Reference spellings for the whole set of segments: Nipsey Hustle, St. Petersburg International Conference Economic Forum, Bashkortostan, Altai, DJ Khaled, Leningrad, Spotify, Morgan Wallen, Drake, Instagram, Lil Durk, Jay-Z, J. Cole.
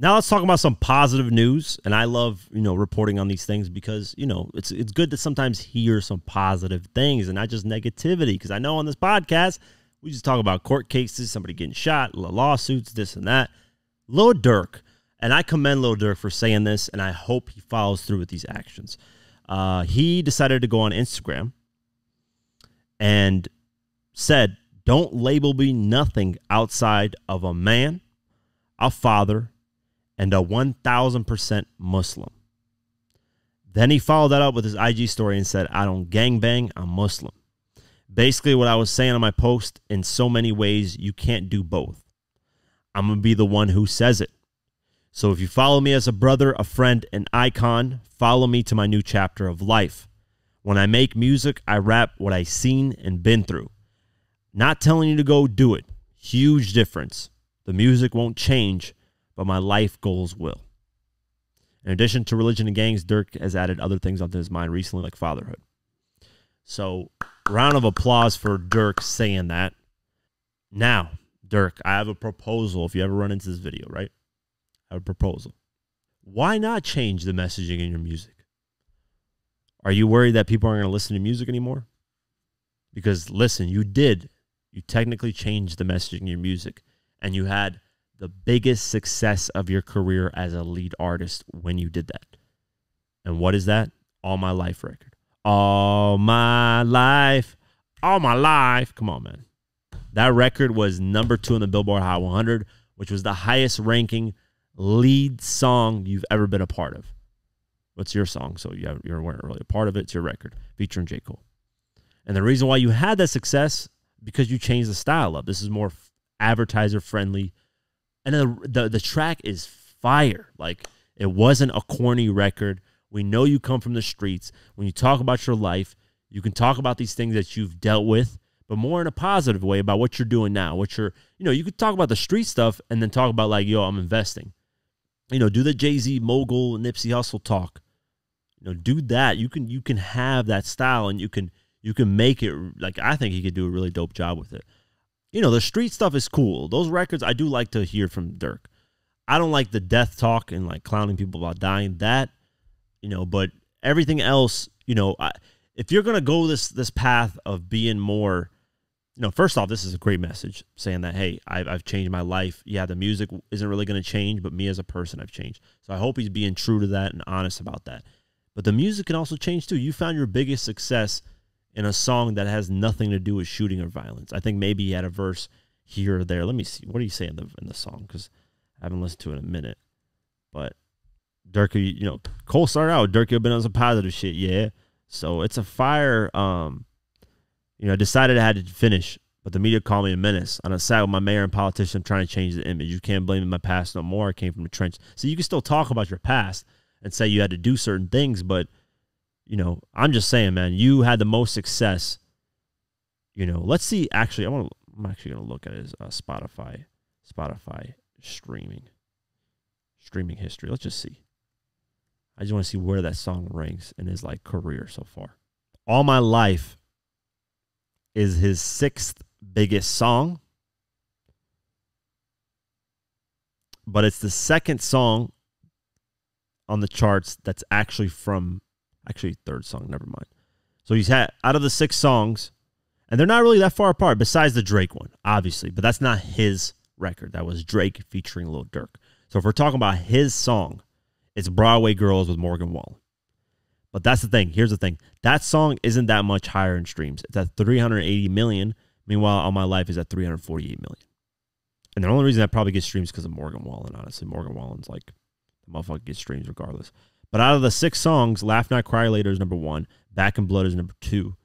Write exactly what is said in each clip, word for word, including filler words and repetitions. Now let's talk about some positive news. And I love, you know, reporting on these things because, you know, it's it's good to sometimes hear some positive things and not just negativity. Because I know on this podcast, we just talk about court cases, somebody getting shot, lawsuits, this and that. Lil Durk, and I commend Lil Durk for saying this, and I hope he follows through with these actions. Uh, he decided to go on Instagram and said, "Don't label me nothing outside of a man, a father, and a one thousand percent Muslim." Then he followed that up with his I G story and said, "I don't gangbang, I'm Muslim." Basically what I was saying on my post, in so many ways, you can't do both. I'm going to be the one who says it. So if you follow me as a brother, a friend, an icon, follow me to my new chapter of life. When I make music, I rap what I've seen and been through. Not telling you to go do it. Huge difference. The music won't change, but my life goals will. In addition to religion and gangs, Durk has added other things onto his mind recently, like fatherhood. So, round of applause for Durk saying that. Now, Durk, I have a proposal if you ever run into this video, right? I have a proposal. Why not change the messaging in your music? Are you worried that people aren't going to listen to music anymore? Because, listen, you did. You technically changed the messaging in your music, and you had the biggest success of your career as a lead artist when you did that. And what is that? All My Life record. All my life. All my life. Come on, man. That record was number two in the Billboard Hot one hundred, which was the highest ranking lead song you've ever been a part of. What's your song? So you weren't really a part of it. It's your record featuring J. Cole. And the reason why you had that success, because you changed the style up. This is more advertiser friendly. And the, the, the track is fire. Like, it wasn't a corny record. We know you come from the streets. When you talk about your life, you can talk about these things that you've dealt with, but more in a positive way about what you're doing now, what you're, you know, you could talk about the street stuff and then talk about like, yo, I'm investing. You know, do the Jay-Z mogul Nipsey Hustle talk. You know, do that. You can you can have that style and you can you can make it like, I think he could do a really dope job with it. You know, the street stuff is cool. Those records I do like to hear from Durk. I don't like the death talk and like clowning people about dying, that, you know, but everything else, you know, I, if you're going to go this this path of being more, you know, first off, this is a great message saying that, hey, I've, I've changed my life. Yeah, the music isn't really going to change, but me as a person, I've changed. So I hope he's being true to that and honest about that. But the music can also change too. You found your biggest success in a song that has nothing to do with shooting or violence. I think maybe he had a verse here or there. Let me see. What do you say in the, in the song? Because I haven't listened to it in a minute. But Durk, you know, Cole started out. Durk, you've been on some positive shit, yeah. So it's a fire... Um, You know, I decided I had to finish, but the media called me a menace. I'm upset with my mayor and politician. I'm trying to change the image. You can't blame my past no more. I came from the trench. So you can still talk about your past and say you had to do certain things, but, you know, I'm just saying, man, you had the most success. You know, let's see. Actually, I want to, I'm actually going to look at his uh, Spotify, Spotify streaming, streaming history. Let's just see. I just want to see where that song ranks in his, like, career so far. All My Life is his sixth biggest song, but it's the second song on the charts that's actually from, actually third song, never mind. So he's had, out of the six songs, and they're not really that far apart, besides the Drake one, obviously, but that's not his record. That was Drake featuring Lil Durk. So if we're talking about his song, it's Broadway Girls with Morgan Wallen. But that's the thing. Here's the thing. That song isn't that much higher in streams. It's at three hundred eighty million. Meanwhile, All My Life is at three hundred forty-eight million. And the only reason that probably gets streams is because of Morgan Wallen, honestly. Morgan Wallen's like, the motherfucker gets streams regardless. But out of the six songs, Laugh Not Cry Later is number one. Back in Blood is number two.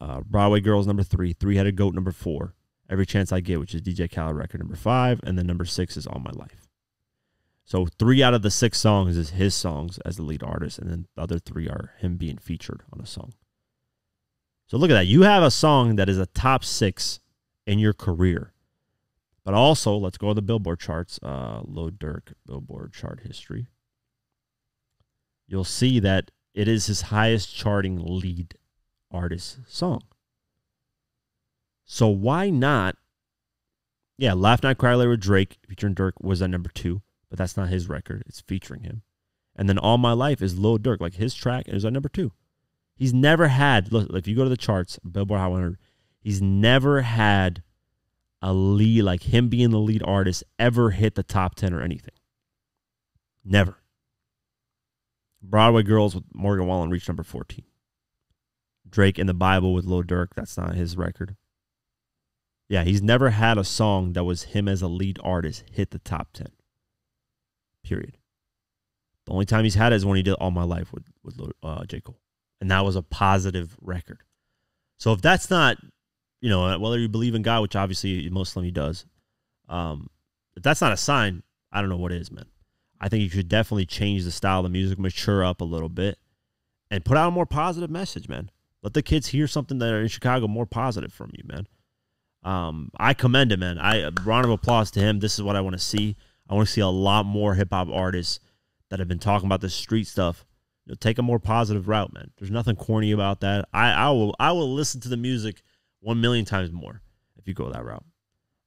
Uh, Broadway Girls, number three. Three-Headed Goat, number four. Every Chance I Get, which is D J Khaled record, number five. And then number six is All My Life. So three out of the six songs is his songs as the lead artist, and then the other three are him being featured on a song. So look at that. You have a song that is a top six in your career. But also, let's go to the Billboard charts, uh, Lil Durk Billboard chart history. You'll see that it is his highest charting lead artist song. So why not? Yeah, Laugh Not Cry Later with Drake featuring Durk was at number two. but that's not his record. It's featuring him. And then All My Life is Lil Durk. Like, his track is at number two. He's never had, look, if you go to the charts, Billboard Hot one hundred, he's never had a lead, like him being the lead artist, ever hit the top ten or anything. Never. Broadway Girls with Morgan Wallen reached number fourteen. Drake and the Bible with Lil Durk, that's not his record. Yeah, he's never had a song that was him as a lead artist hit the top ten. Period. The only time he's had it is when he did All My Life with, with uh, J. Cole. And that was a positive record. So if that's not, you know, whether you believe in God, which obviously Muslim he does, um, if that's not a sign, I don't know what is, man. I think you should definitely change the style of music, mature up a little bit, and put out a more positive message, man. Let the kids hear something that are in Chicago more positive from you, man. Um, I commend him, man. I, a round of applause to him. This is what I want to see. I want to see a lot more hip-hop artists that have been talking about this street stuff, you know, take a more positive route, man. There's nothing corny about that. I, I will I will listen to the music one million times more if you go that route.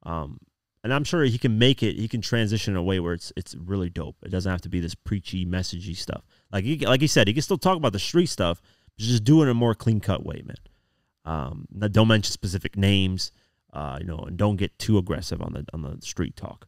Um, and I'm sure he can make it. He can transition in a way where it's it's really dope. It doesn't have to be this preachy, messagey stuff. Like he, like he said, he can still talk about the street stuff, but just do it in a more clean-cut way, man. Um, don't mention specific names, uh, you know, and don't get too aggressive on the on the street talk.